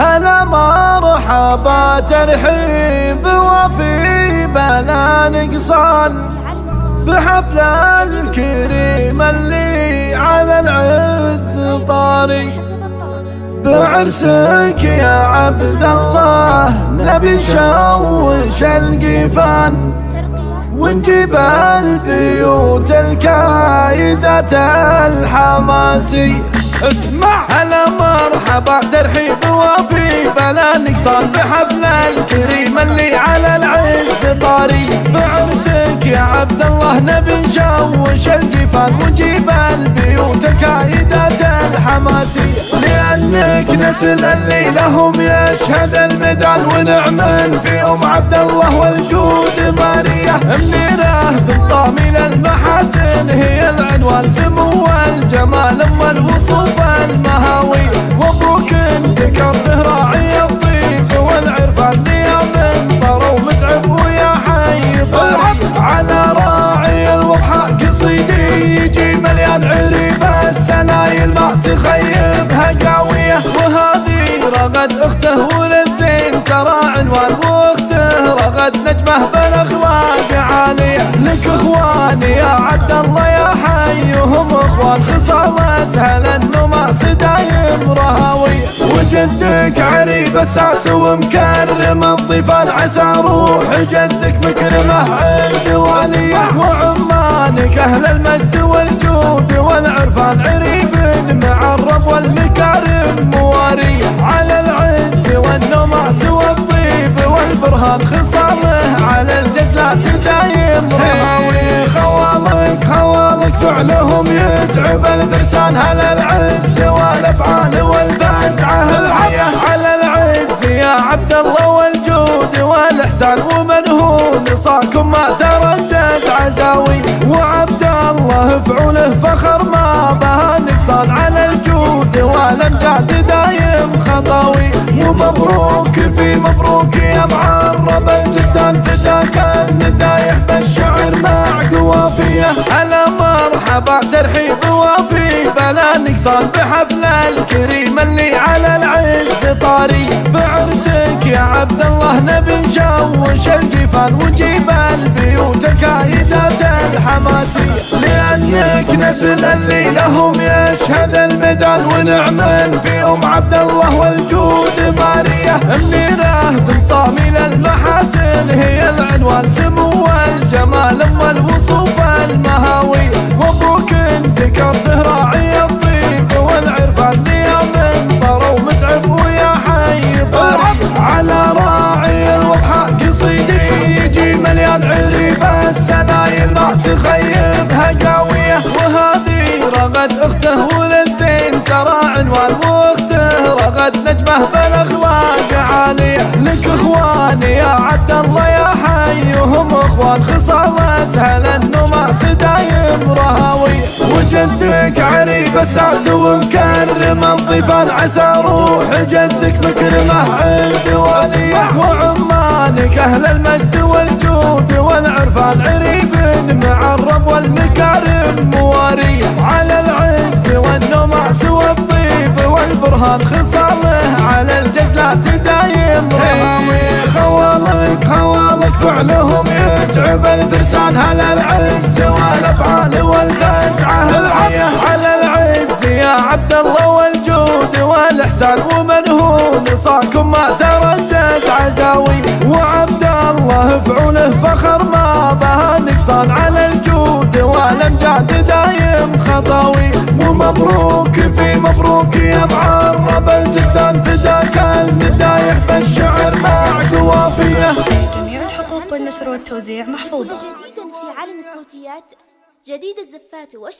هلا مرحبا ترحيب وفي بلا نقصان بحفل الكريم اللي على العز طاري. بعرسك يا عبد الله نبي نشوش القفان ونجيب البيوت الكايدة الحماسي. اسمع هلا مرحبا ترحيب وفي بلا نقصان بحفل الكريم اللي على العز طاري. بعرسك يا عبد الله نبي نشوش القفال ونجيب البيوت الكايدات الحماسية لأنك نسل اللي لهم يشهد المدال ونعمن في أم عبد الله والجود مارية منيرة بالطامي للمحاسن هي العنوان سمو الجمال أم الوصوف المهاوي. مبروك ذكرته راعي الطيب والعرفان ليامن طروا متعب ويا حي طرب على راعي الوضحى قصيدي يجي مليان عريبة السنايل ما تخيبها قاوية. وهذه رغد أخته وللزين ترى عنوان وأخته رغد نجمه بالأخلاق عالية. لك إخواني يا عبد الله يا حيهم إخوان خصامتها لأنه ما صدايم رهاوية. وجدك عريب الساس ومكرم الضيفان عسى روح جدك مكرمه عند والية. وعمانك أهل المجد والجود والعرفان عريب معرب والمكارم مواريه. على العز والنماس والطيب والبرهان خصامه على الجزلات دايم رهاوية. خوالك خوالك فعلهم يتعب الفرسان هلا العز والأفعال والفزعة الحية. على العز يا عبد الله والجود والإحسان ومن هو نصاكم ما تردد عزاوي. وعبد الله فعوله فخر ما بها نقصان على الجود والأمجاد دايم خطاوي. ومبروك في مبروك يا معرب جدا فداك الندايح بالشعر مع قوافيه. هلا مرحبا ترحيب وفي بلا نقصان بحفل الكريم اللي على العز طاري. بعرسك يا عبد الله نبي نشوش القفال ونجيب البيوت الكايدات الحماسية لأنك نسل اللي لهم يشهد المدال ونعمن في أم عبد الله والجود مارية. منيرة بالطامي للمحاسن هي العنوان سمو الجمال أم الوصوف المهاوي. مبروك ذكرته راعي الطيب والعرفان ليامن طروا متعب ويا حي طرب على راعي الوضحى قصيدي يجي مليان عريبة السنايل ما تخيبها قاوية. وهذه رغد أخته وللزين ترى عنوان وأخته رغد نجمه بالأخلاق عالية. لك إخواني يا عبد الله يا حيهم إخوان خصامتها لأنه ما صدايم رهاوي. وجدك عريب الساس ومكرم الضيفان عسى روح جدك مكرمه عند والية. وعمانك أهل المجد والجود والعرفان عريب معرب والمكارم مواريه. على العز والنماس والطيب والبرهان خصامه على الجزلات دايم رهاوي. خوالك خوالك فعلهم يتعب الفرسان هلا العز والأفعال والفزعة الحية. على العز يا عبد الله والجود والإحسان ومن هو نصاكم ما تردد عزاوي. وعبد الله فعوله فخر ما بها نقصان على الجود والأمجاد دايم خطاوي. ومبروك في مبروك يا معرب الجدان فداك المدايح بالشعر مع قوافيه. جميع الحقوق بالنشر والتوزيع محفوظة. جديدا في عالم الصوتيات جديد الزفات